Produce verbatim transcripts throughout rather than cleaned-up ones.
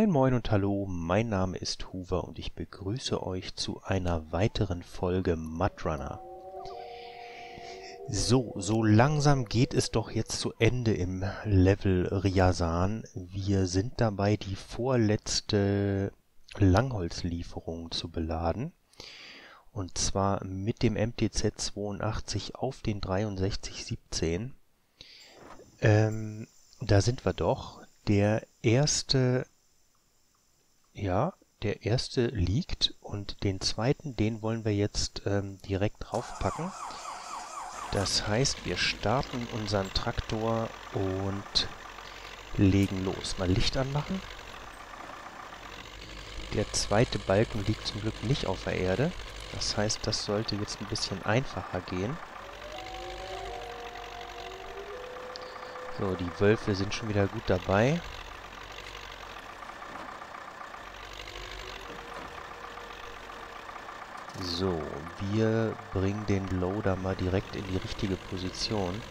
Moin Moin und Hallo, mein Name ist Hoover und ich begrüße euch zu einer weiteren Folge Mudrunner. So, so langsam geht es doch jetzt zu Ende im Level Ryazan. Wir sind dabei, die vorletzte Langholzlieferung zu beladen. Und zwar mit dem M T Z zweiundachtzig auf den dreiundsechzig siebzehn. Ähm, da sind wir doch. Der erste, ja, der erste liegt und den zweiten, den wollen wir jetzt ähm, direkt draufpacken. Das heißt, wir starten unseren Traktor und legen los. Mal Licht anmachen. Der zweite Balken liegt zum Glück nicht auf der Erde. Das heißt, das sollte jetzt ein bisschen einfacher gehen. So, die Wölfe sind schon wieder gut dabei. So, wir bringen den Loader mal direkt in die richtige Position.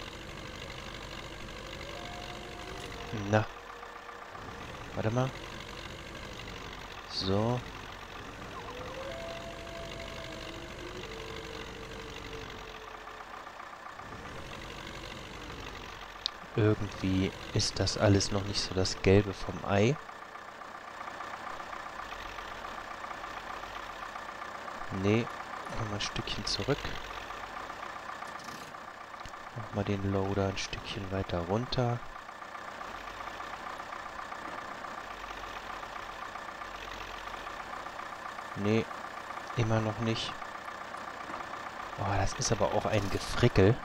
Na. Warte mal. So. Irgendwie ist das alles noch nicht so das Gelbe vom Ei. Nee, nochmal ein Stückchen zurück. Nochmal den Loader ein Stückchen weiter runter. Nee, immer noch nicht. Oh, das ist aber auch ein Gefrickel.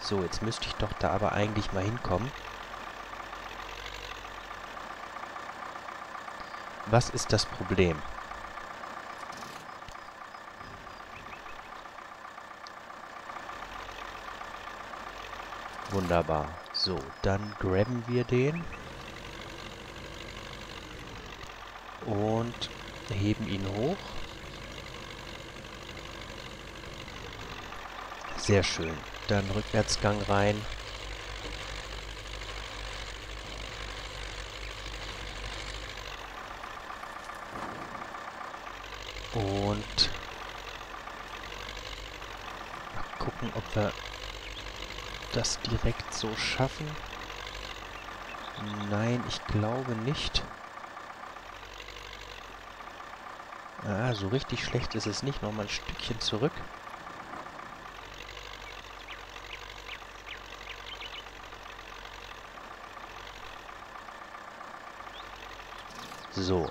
So, jetzt müsste ich doch da aber eigentlich mal hinkommen. Was ist das Problem? Wunderbar. So, dann grabben wir den. Und heben ihn hoch. Sehr schön. Dann Rückwärtsgang rein. Und mal gucken, ob wir das direkt so schaffen. Nein, ich glaube nicht. Ah, so richtig schlecht ist es nicht. Nochmal ein Stückchen zurück. So.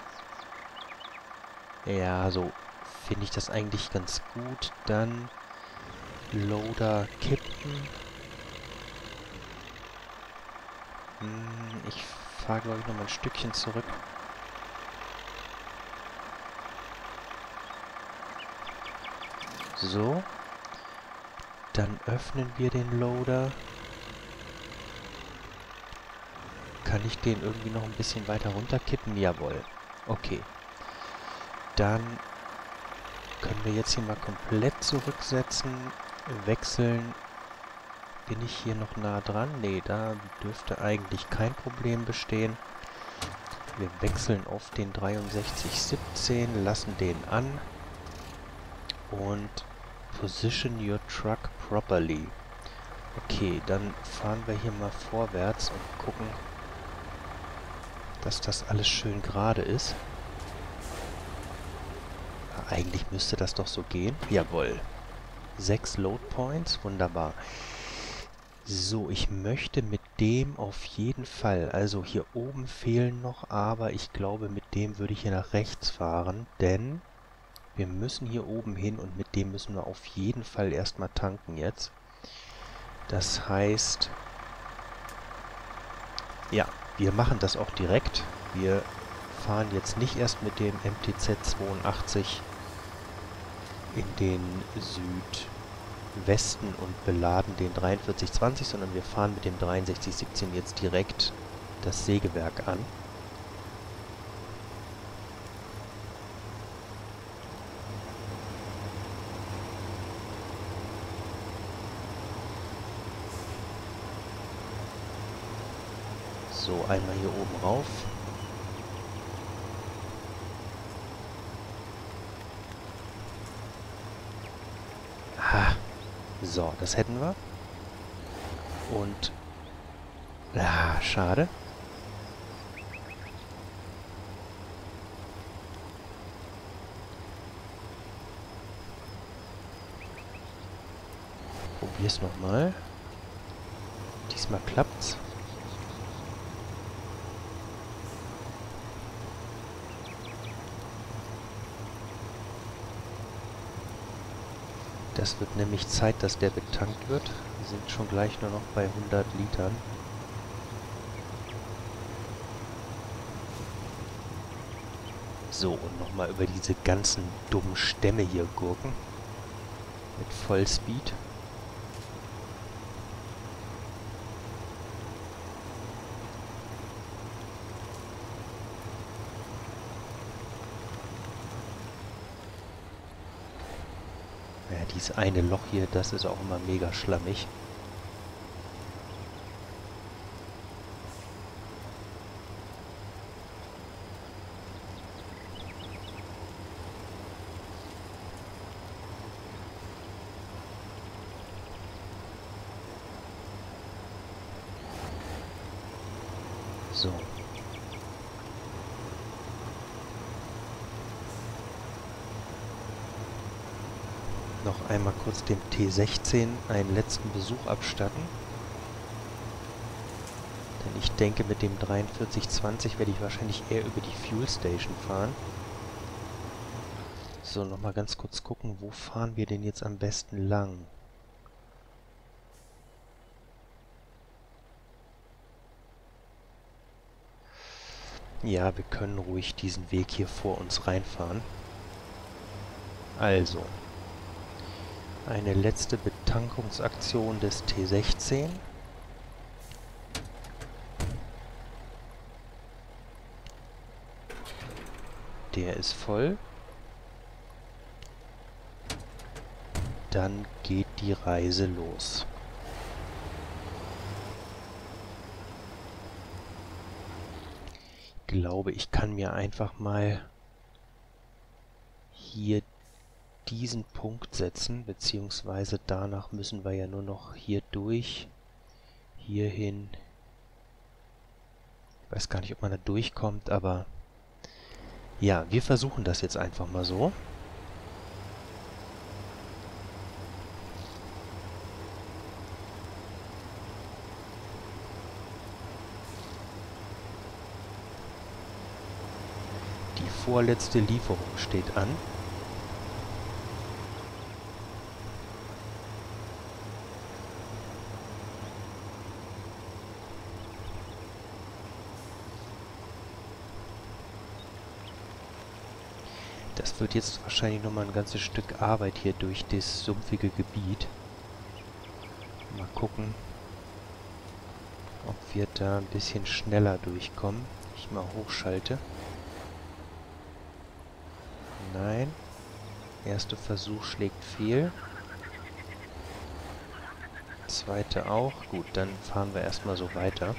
Ja, so finde ich das eigentlich ganz gut. Dann Loader kippen. Hm, ich fahre, glaube ich, nochmal ein Stückchen zurück. So. Dann öffnen wir den Loader. Kann ich den irgendwie noch ein bisschen weiter runterkippen? Jawohl. Okay. Dann können wir jetzt hier mal komplett zurücksetzen, wechseln. Bin ich hier noch nah dran? Nee, da dürfte eigentlich kein Problem bestehen. Wir wechseln auf den dreiundsechzig siebzehn, lassen den an. Und position your truck properly. Okay, dann fahren wir hier mal vorwärts und gucken, dass das alles schön gerade ist. Aber eigentlich müsste das doch so gehen. Jawohl. Sechs Load Points, wunderbar. So, ich möchte mit dem auf jeden Fall, also hier oben fehlen noch, aber ich glaube, mit dem würde ich hier nach rechts fahren, denn wir müssen hier oben hin und mit dem müssen wir auf jeden Fall erstmal tanken jetzt. Das heißt, ja, wir machen das auch direkt. Wir fahren jetzt nicht erst mit dem M T Z zweiundachtzig in den Südwesten und beladen den dreiundvierzig zwanzig, sondern wir fahren mit dem dreiundsechzig siebzehn jetzt direkt das Sägewerk an. So, einmal hier oben rauf. Ah, so, das hätten wir. Und... Ah, schade. Probier's nochmal. Diesmal klappt's. Das wird nämlich Zeit, dass der betankt wird. Wir sind schon gleich nur noch bei hundert Litern. So, und nochmal über diese ganzen dummen Stämme hier gurken. Mit Vollspeed. Ja, dieses eine Loch hier, das ist auch immer mega schlammig. So. Noch einmal kurz dem T sechzehn einen letzten Besuch abstatten. Denn ich denke, mit dem dreiundvierzig zwanzig werde ich wahrscheinlich eher über die Fuel Station fahren. So, nochmal ganz kurz gucken, wo fahren wir denn jetzt am besten lang? Ja, wir können ruhig diesen Weg hier vor uns reinfahren. Also, eine letzte Betankungsaktion des T sechzehn. Der ist voll. Dann geht die Reise los. Ich glaube, ich kann mir einfach mal hier diesen Punkt setzen, beziehungsweise danach müssen wir ja nur noch hier durch, hier hin. Ich weiß gar nicht, ob man da durchkommt, aber ja, wir versuchen das jetzt einfach mal so. Vorletzte Lieferung steht an. Das wird jetzt wahrscheinlich nochmal ein ganzes Stück Arbeit hier durch das sumpfige Gebiet. Mal gucken, ob wir da ein bisschen schneller durchkommen. Ich mal hochschalte. Nein. Erster Versuch schlägt fehl. Zweiter auch. Gut, dann fahren wir erstmal so weiter.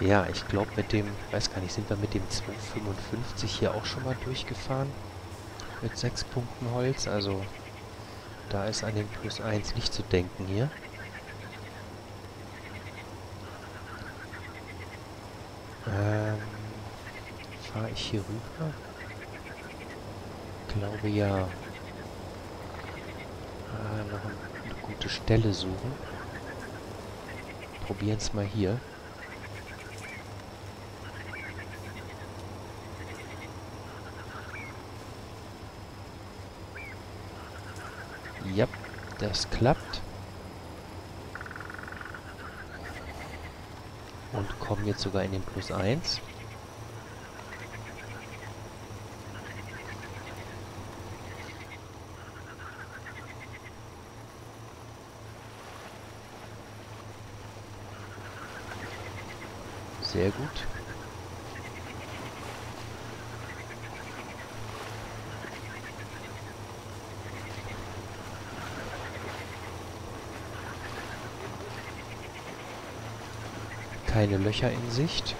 Ja, ich glaube mit dem, weiß gar nicht, sind wir mit dem zweihundertfünfundfünfzig hier auch schon mal durchgefahren. Mit sechs Punkten Holz, also da ist an den Plus eins nicht zu denken hier. Ähm, fahre ich hier rüber? Ich glaube ja. Ah, noch eine gute Stelle suchen. Probieren es mal hier. Ja, das klappt. Und kommen jetzt sogar in den Plus eins. Sehr gut. Keine Löcher in Sicht.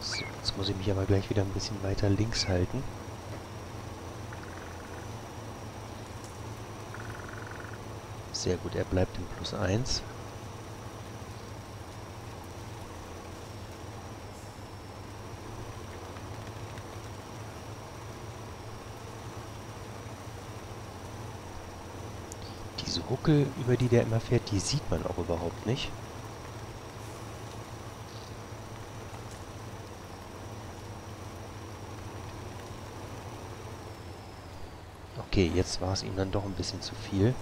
So, jetzt muss ich mich aber gleich wieder ein bisschen weiter links halten. Sehr gut, er bleibt im Plus eins. Diese Huckel, über die der immer fährt, die sieht man auch überhaupt nicht. Okay, jetzt war es ihm dann doch ein bisschen zu viel.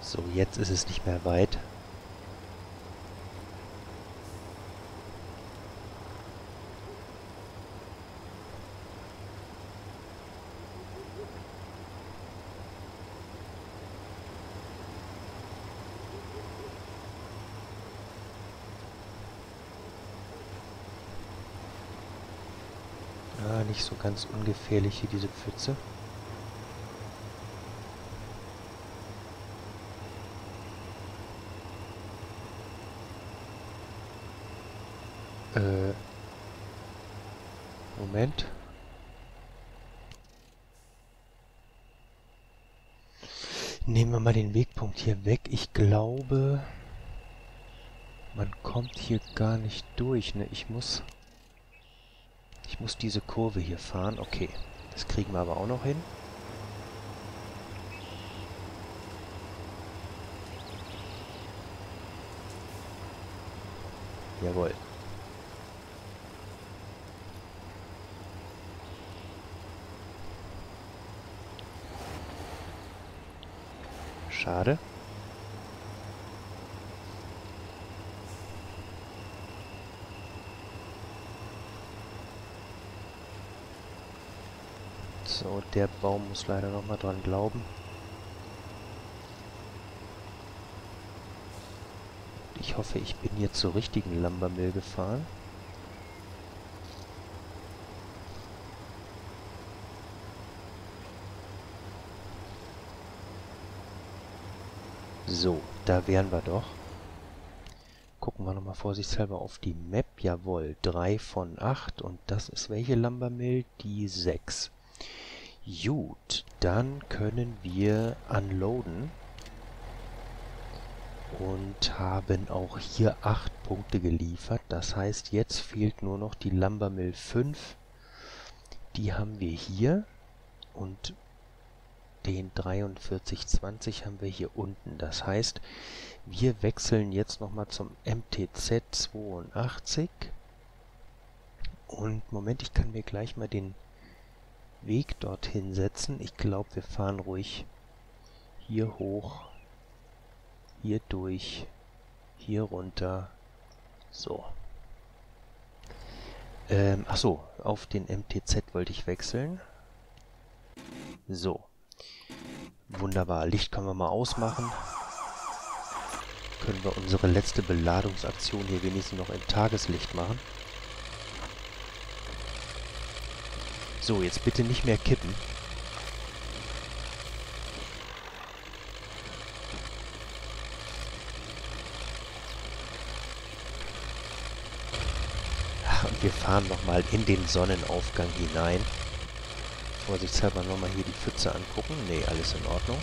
So, jetzt ist es nicht mehr weit. Ah, nicht so ganz ungefährlich hier diese Pfütze. Moment. Nehmen wir mal den Wegpunkt hier weg. Ich glaube, man kommt hier gar nicht durch. Ne? Ich muss, ich muss diese Kurve hier fahren. Okay, das kriegen wir aber auch noch hin. Jawohl. Schade. So, der Baum muss leider noch mal dran glauben. Ich hoffe, ich bin jetzt zur richtigen Lumbermill gefahren. So, da wären wir doch. Gucken wir nochmal vorsichtshalber auf die Map. Jawohl, drei von acht. Und das ist welche Lumbermill? Die sechs. Gut, dann können wir unloaden. Und haben auch hier acht Punkte geliefert. Das heißt, jetzt fehlt nur noch die Lumbermill fünf. Die haben wir hier. Und den dreiundvierzig zwanzig haben wir hier unten. Das heißt, wir wechseln jetzt nochmal zum M T Z zweiundachtzig. Und Moment, ich kann mir gleich mal den Weg dorthin setzen. Ich glaube, wir fahren ruhig hier hoch, hier durch, hier runter. So. Ähm, ach so, auf den M T Z wollte ich wechseln. So. Wunderbar, Licht können wir mal ausmachen. Können wir unsere letzte Beladungsaktion hier wenigstens noch im Tageslicht machen. So, jetzt bitte nicht mehr kippen. Und wir fahren nochmal in den Sonnenaufgang hinein. Vorsichtshalber nochmal hier die Pfütze angucken. Ne, alles in Ordnung.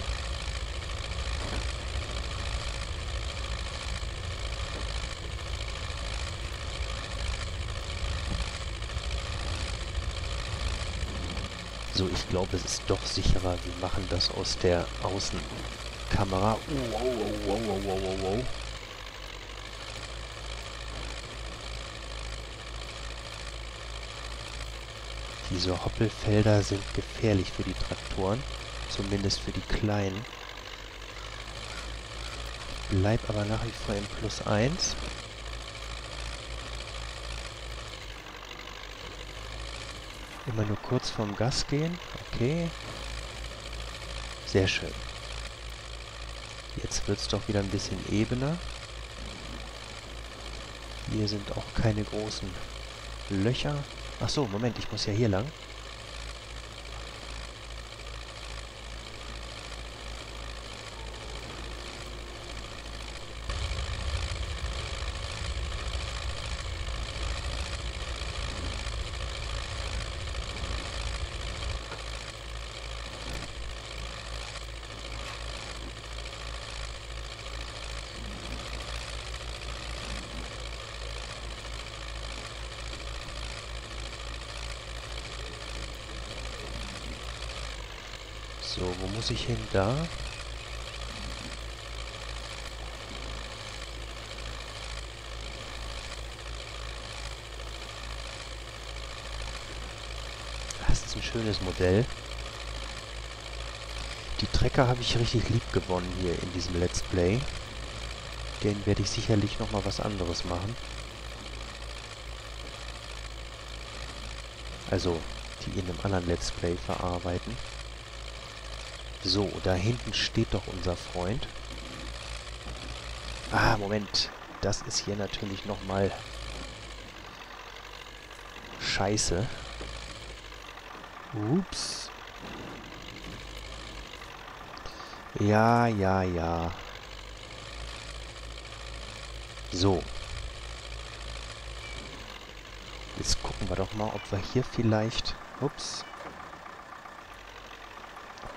So, ich glaube, es ist doch sicherer. Wir machen das aus der Außenkamera. Wow, wow, wow, wow, wow, wow. Diese Hoppelfelder sind gefährlich für die Traktoren. Zumindest für die kleinen. Bleib aber nach wie vor im Plus eins. Immer nur kurz vorm Gas gehen. Okay. Sehr schön. Jetzt wird es doch wieder ein bisschen ebener. Hier sind auch keine großen Löcher. Achso, Moment, ich muss ja hier lang. So, wo muss ich hin? Da? Das ist ein schönes Modell. Die Trecker habe ich richtig lieb gewonnen hier in diesem Let's Play. Den werde ich sicherlich nochmal was anderes machen. Also, die in einem anderen Let's Play verarbeiten. So, da hinten steht doch unser Freund. Ah, Moment. Das ist hier natürlich nochmal scheiße. Ups. Ja, ja, ja. So. Jetzt gucken wir doch mal, ob wir hier vielleicht... Ups.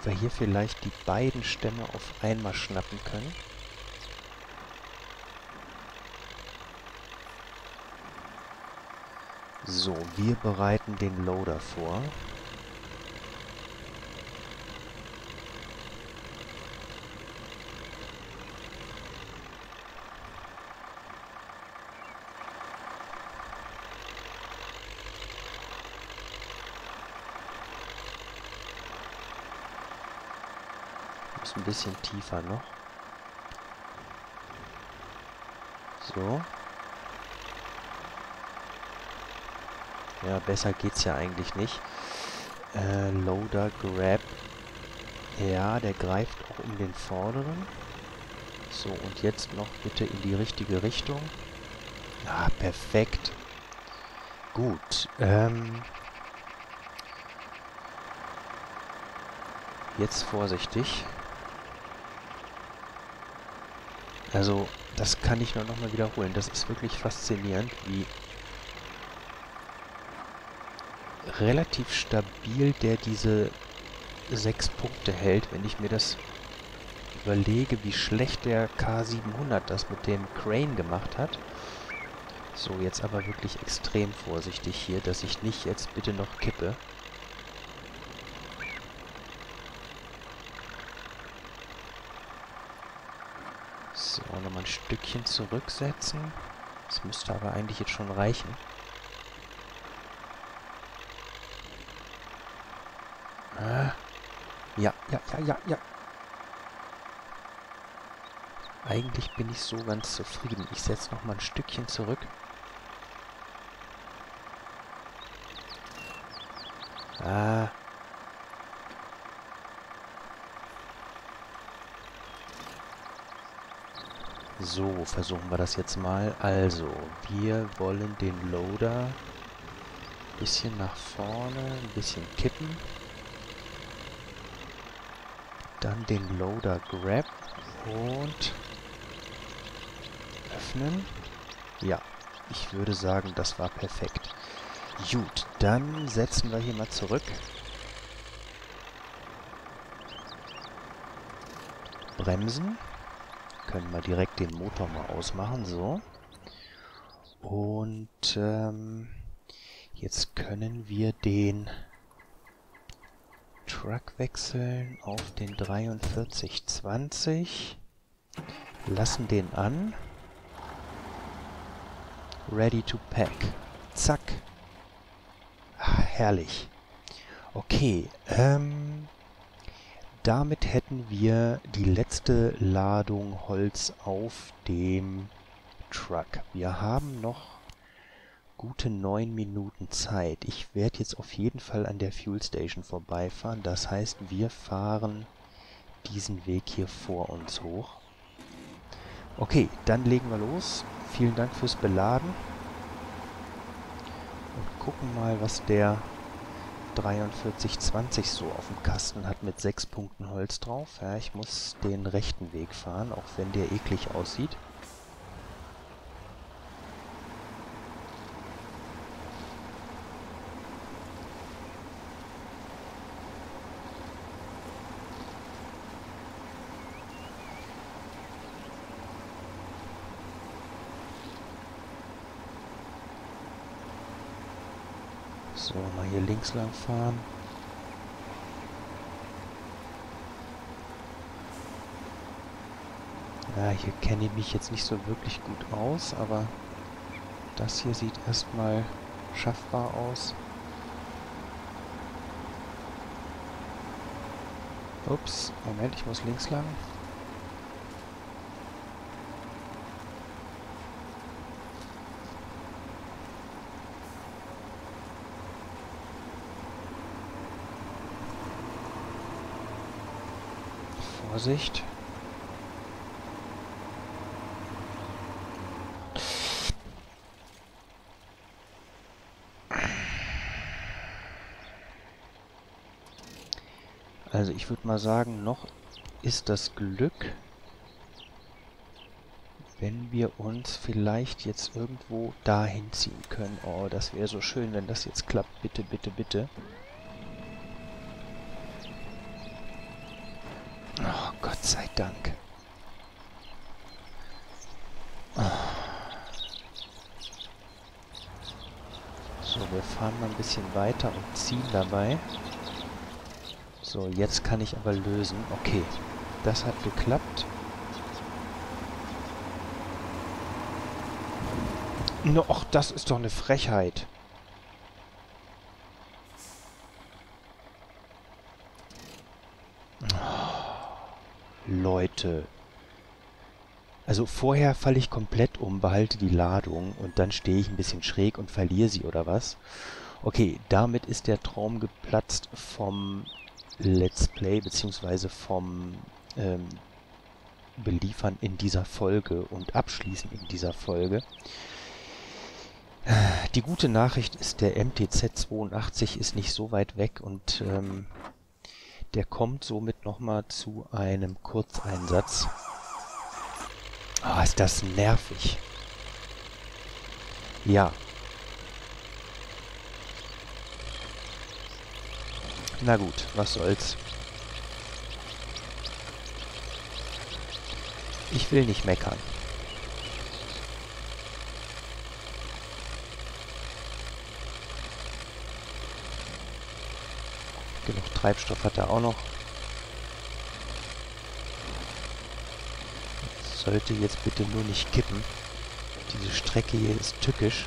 Wir hier vielleicht die beiden Stämme auf einmal schnappen können. So, wir bereiten den Loader vor. Ein bisschen tiefer noch. So. Ja, besser geht's ja eigentlich nicht. Äh, Loader, Grab. Ja, der greift auch um den vorderen. So, und jetzt noch bitte in die richtige Richtung. Ja, perfekt. Gut. Ähm... Jetzt vorsichtig. Also, das kann ich nur nochmal wiederholen. Das ist wirklich faszinierend, wie relativ stabil der diese sechs Punkte hält. Wenn ich mir das überlege, wie schlecht der K siebenhundert das mit dem Crane gemacht hat. So, jetzt aber wirklich extrem vorsichtig hier, dass ich nicht jetzt bitte noch kippe. Nochmal ein Stückchen zurücksetzen. Das müsste aber eigentlich jetzt schon reichen. Ah. Ja, ja, ja, ja, ja. Eigentlich bin ich so ganz zufrieden. Ich setze nochmal ein Stückchen zurück. Ah. So, versuchen wir das jetzt mal. Also, wir wollen den Loader bisschen nach vorne, ein bisschen kippen. Dann den Loader grab und öffnen. Ja, ich würde sagen, das war perfekt. Gut, dann setzen wir hier mal zurück. Bremsen. Können wir direkt den Motor mal ausmachen, so. Und ähm, jetzt können wir den Truck wechseln auf den vierundvierzig zwanzig. Lassen den an. Ready to pack. Zack. Ach, herrlich. Okay, ähm... damit hätten wir die letzte Ladung Holz auf dem Truck. Wir haben noch gute neun Minuten Zeit. Ich werde jetzt auf jeden Fall an der Fuel Station vorbeifahren. Das heißt, wir fahren diesen Weg hier vor uns hoch. Okay, dann legen wir los. Vielen Dank fürs Beladen. Und gucken mal, was der vierundvierzig zwanzig so auf dem Kasten hat mit sechs Punkten Holz drauf. Ja, ich muss den rechten Weg fahren, auch wenn der eklig aussieht. So, mal hier links lang fahren. Ja, hier kenne ich mich jetzt nicht so wirklich gut aus, aber das hier sieht erstmal schaffbar aus. Ups, Moment, ich muss links lang. Vorsicht. Also ich würde mal sagen, noch ist das Glück, wenn wir uns vielleicht jetzt irgendwo dahin ziehen können. Oh, das wäre so schön, wenn das jetzt klappt. Bitte, bitte, bitte. Gott sei Dank. So, wir fahren mal ein bisschen weiter und ziehen dabei. So, jetzt kann ich aber lösen. Okay, das hat geklappt. No, och, das ist doch eine Frechheit. Leute. Also vorher falle ich komplett um, behalte die Ladung und dann stehe ich ein bisschen schräg und verliere sie oder was. Okay, damit ist der Traum geplatzt vom Let's Play beziehungsweise vom ähm, Beliefern in dieser Folge und Abschließen in dieser Folge. Die gute Nachricht ist, der M T Z zweiundachtzig ist nicht so weit weg und ähm, der kommt somit nochmal zu einem Kurzeinsatz. Ah, ist das nervig. Ja. Na gut, was soll's. Ich will nicht meckern. Genug Treibstoff hat er auch noch. Das sollte jetzt bitte nur nicht kippen. Diese Strecke hier ist tückisch.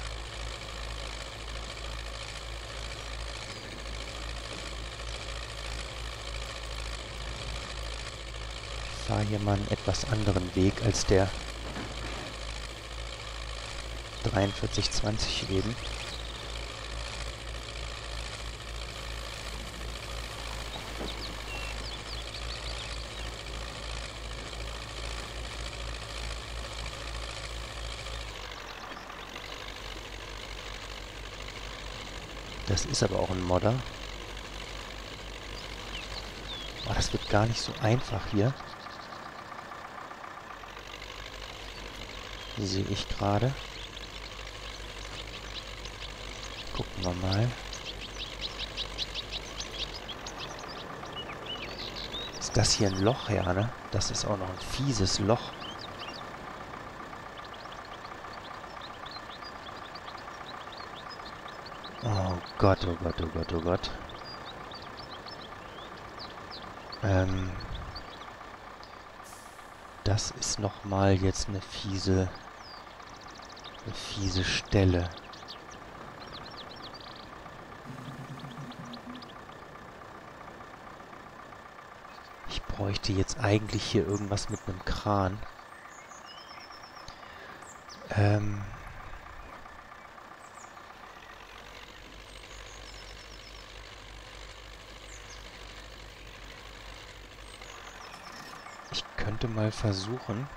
Ich fahre hier mal einen etwas anderen Weg als der vierundvierzig zwanzig eben. Das ist aber auch ein Modder. Oh, das wird gar nicht so einfach hier. Sehe ich gerade. Gucken wir mal. Ist das hier ein Loch, ja, ne? Das ist auch noch ein fieses Loch. Oh Gott, oh Gott, oh Gott, oh Gott. Ähm, das ist nochmal jetzt eine fiese, eine fiese Stelle. Ich bräuchte jetzt eigentlich hier irgendwas mit einem Kran. Ähm... mal versuchen.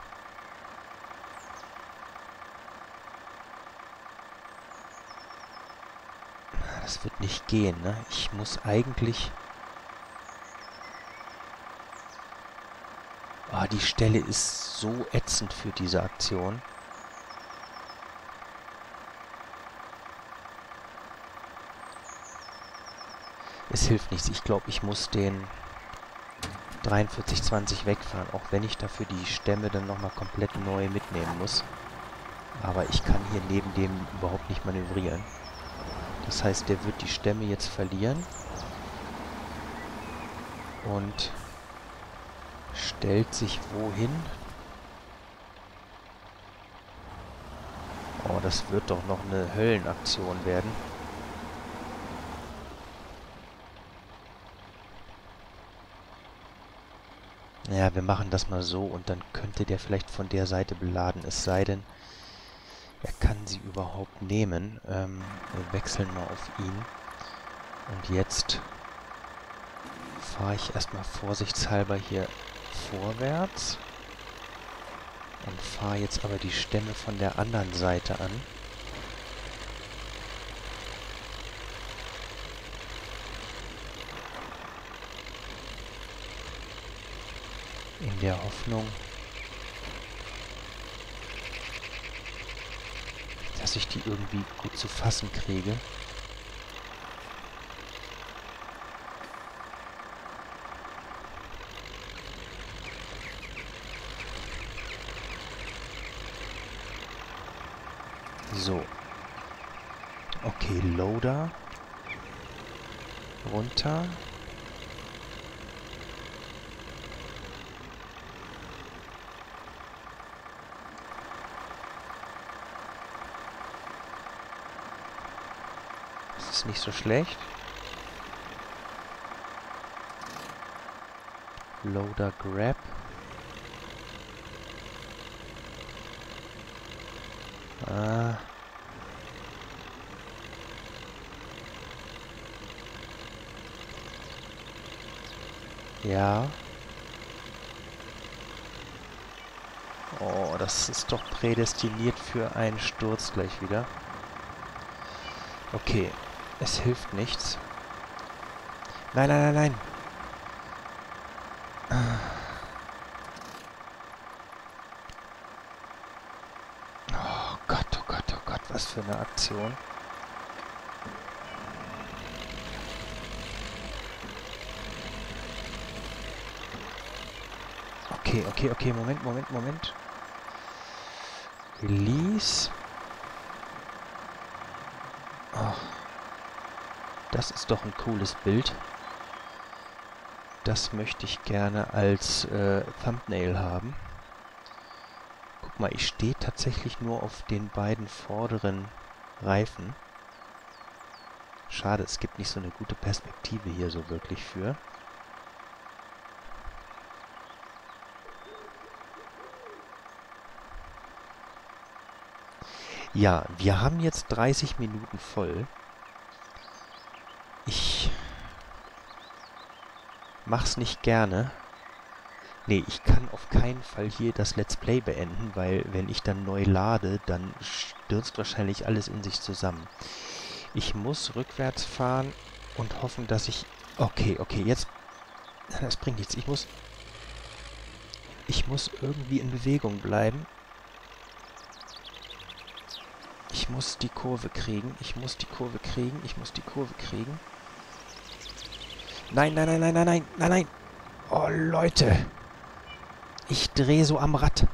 Das wird nicht gehen, ne? Ich muss eigentlich... Oh, die Stelle ist so ätzend für diese Aktion. Es hilft nichts. Ich glaube, ich muss den... dreiundvierzig zwanzig wegfahren, auch wenn ich dafür die Stämme dann nochmal komplett neu mitnehmen muss. Aber ich kann hier neben dem überhaupt nicht manövrieren. Das heißt, der wird die Stämme jetzt verlieren und stellt sich wohin? Oh, das wird doch noch eine Höllenaktion werden. Ja, wir machen das mal so und dann könnte der vielleicht von der Seite beladen. Es sei denn, er kann sie überhaupt nehmen. Ähm, wir wechseln mal auf ihn. Und jetzt fahre ich erstmal vorsichtshalber hier vorwärts. Und fahre jetzt aber die Stämme von der anderen Seite an. In der Hoffnung, dass ich die irgendwie gut zu fassen kriege. So. Okay, Loader. Runter. Nicht so schlecht. Loader Grab. Ah. Ja. Oh, das ist doch prädestiniert für einen Sturz gleich wieder. Okay. Es hilft nichts. Nein, nein, nein, nein. Oh Gott, oh Gott, oh Gott, was für eine Aktion. Okay, okay, okay, Moment, Moment, Moment. Release. Das ist doch ein cooles Bild. Das möchte ich gerne als äh, Thumbnail haben. Guck mal, ich stehe tatsächlich nur auf den beiden vorderen Reifen. Schade, es gibt nicht so eine gute Perspektive hier so wirklich für. Ja, wir haben jetzt dreißig Minuten voll. Ich mach's nicht gerne. Nee, ich kann auf keinen Fall hier das Let's Play beenden, weil wenn ich dann neu lade, dann stürzt wahrscheinlich alles in sich zusammen. Ich muss rückwärts fahren und hoffen, dass ich... Okay, okay, jetzt... Das bringt nichts. Ich muss... Ich muss irgendwie in Bewegung bleiben. Ich muss die Kurve kriegen. Ich muss die Kurve kriegen. Ich muss die Kurve kriegen. Nein, nein, nein, nein, nein, nein, nein, nein. Oh, Leute. Ich drehe so am Rad.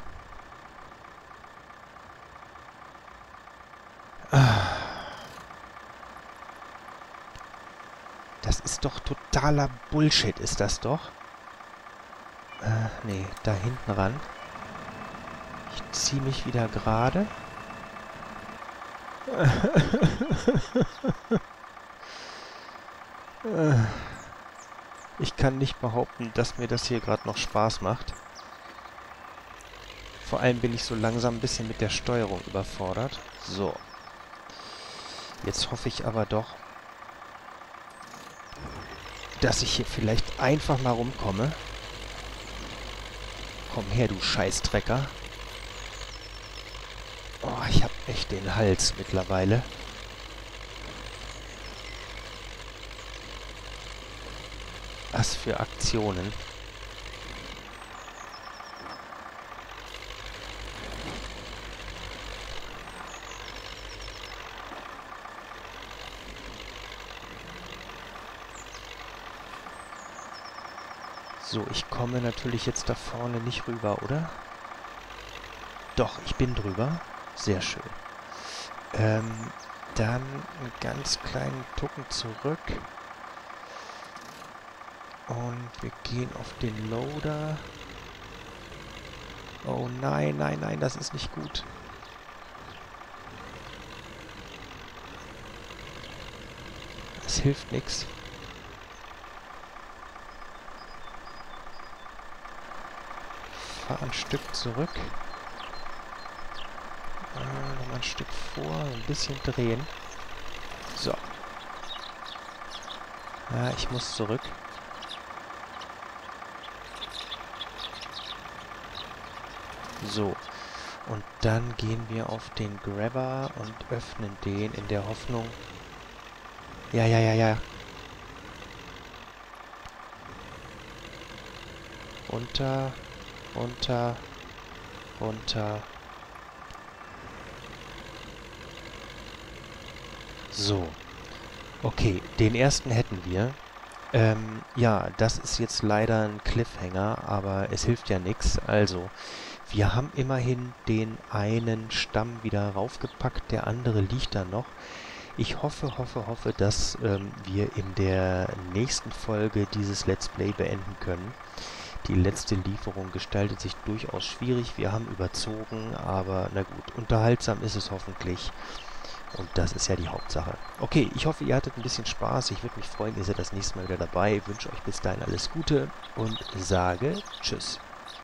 Das ist doch totaler Bullshit, ist das doch? Äh, nee, da hinten ran. Ich ziehe mich wieder gerade. Ich kann nicht behaupten, dass mir das hier gerade noch Spaß macht. Vor allem bin ich so langsam ein bisschen mit der Steuerung überfordert. So. Jetzt hoffe ich aber doch, dass ich hier vielleicht einfach mal rumkomme. Komm her, du Scheißtrecker. Oh, ich hab echt den Hals mittlerweile. Was für Aktionen. So, ich komme natürlich jetzt da vorne nicht rüber, oder? Doch, ich bin drüber. Sehr schön. Ähm, dann einen ganz kleinen Tucken zurück. Und wir gehen auf den Loader. Oh nein, nein, nein, das ist nicht gut. Das hilft nichts. Ein Stück zurück. Äh, nochmal ein Stück vor. Ein bisschen drehen. So. Ah, ich muss zurück. So. Und dann gehen wir auf den Grabber und öffnen den in der Hoffnung... Ja, ja, ja, ja. Unter... Runter, runter. So. Okay, den ersten hätten wir. Ähm, ja, das ist jetzt leider ein Cliffhanger, aber es hilft ja nichts. Also, wir haben immerhin den einen Stamm wieder raufgepackt, der andere liegt da noch. Ich hoffe, hoffe, hoffe, dass ähm, wir in der nächsten Folge dieses Let's Play beenden können. Die letzte Lieferung gestaltet sich durchaus schwierig. Wir haben überzogen, aber na gut, unterhaltsam ist es hoffentlich. Und das ist ja die Hauptsache. Okay, ich hoffe, ihr hattet ein bisschen Spaß. Ich würde mich freuen, ihr seid das nächste Mal wieder dabei. Ich wünsche euch bis dahin alles Gute und sage Tschüss.